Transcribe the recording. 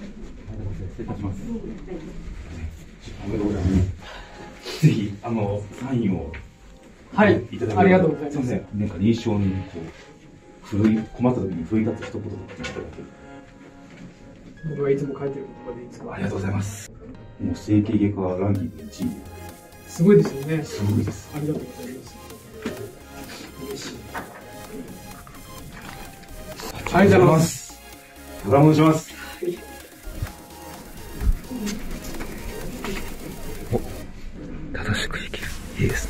失礼いたします。おめでとうございます。ぜひサインを。はい。いただきます。ありがとうございます。なんか臨床にこう困った時に奮い立つ一言とかいただける。僕はいつも書いてるとこでいつも。ありがとうございます。もう整形外科ランキング1位。すごいですよね。すごいです。ありがとうございます。嬉しい。ありがとうございます。お願いします。正しく生きる。いいですね。